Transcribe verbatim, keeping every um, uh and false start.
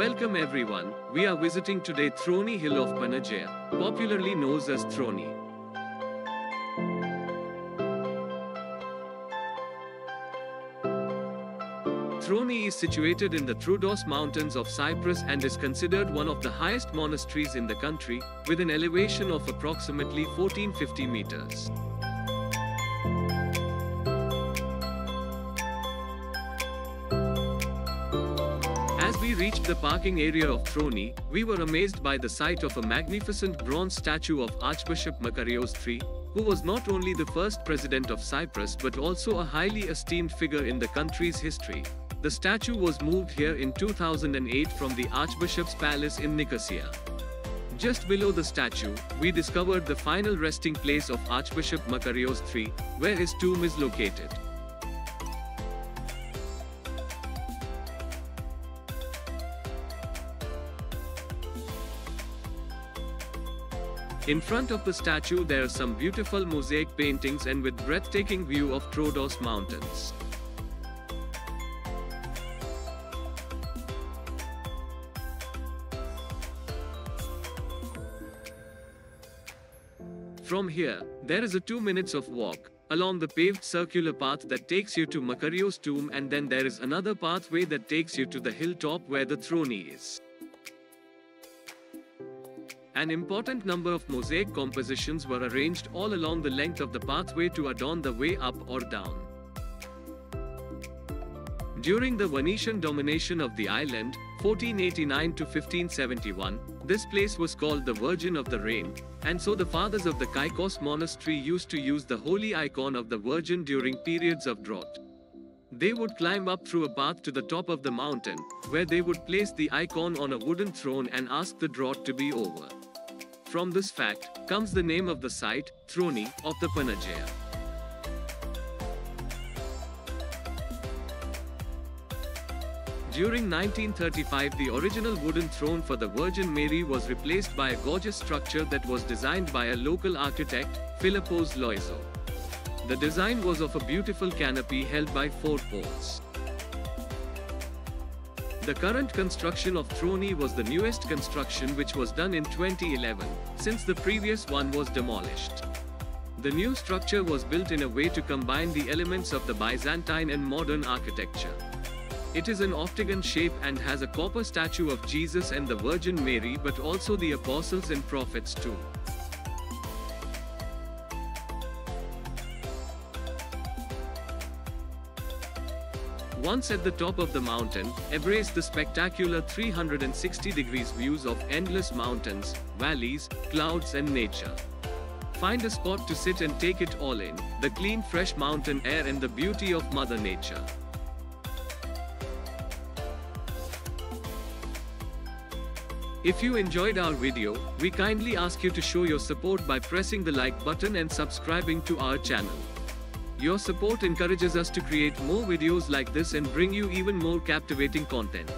Welcome everyone, we are visiting today Throni Hill of Panagia, popularly known as Throni. Throni is situated in the Troodos mountains of Cyprus and is considered one of the highest monasteries in the country, with an elevation of approximately fourteen fifty meters. As we reached the parking area of Throni, we were amazed by the sight of a magnificent bronze statue of Archbishop Makarios the third, who was not only the first president of Cyprus but also a highly esteemed figure in the country's history. The statue was moved here in two thousand eight from the Archbishop's Palace in Nicosia. Just below the statue, we discovered the final resting place of Archbishop Makarios the third, where his tomb is located. In front of the statue there are some beautiful mosaic paintings and with breathtaking view of Troodos mountains. From here, there is a two minutes of walk, along the paved circular path that takes you to Makarios' tomb, and then there is another pathway that takes you to the hilltop where the Throni is. An important number of mosaic compositions were arranged all along the length of the pathway to adorn the way up or down. During the Venetian domination of the island, fourteen eighty-nine to fifteen seventy-one, this place was called the Virgin of the Rain, and so the fathers of the Kykkos Monastery used to use the holy icon of the Virgin during periods of drought. They would climb up through a path to the top of the mountain, where they would place the icon on a wooden throne and ask the drought to be over. From this fact comes the name of the site, Throni of the Panagia. During nineteen thirty-five, the original wooden throne for the Virgin Mary was replaced by a gorgeous structure that was designed by a local architect, Philippos Loizo. The design was of a beautiful canopy held by four poles. The current construction of Throni was the newest construction, which was done in twenty eleven, since the previous one was demolished. The new structure was built in a way to combine the elements of the Byzantine and modern architecture. It is an octagon shape and has a copper statue of Jesus and the Virgin Mary, but also the apostles and prophets too. Once at the top of the mountain, embrace the spectacular three hundred sixty degrees views of endless mountains, valleys, clouds and nature. Find a spot to sit and take it all in, the clean fresh mountain air and the beauty of Mother Nature. If you enjoyed our video, we kindly ask you to show your support by pressing the like button and subscribing to our channel. Your support encourages us to create more videos like this and bring you even more captivating content.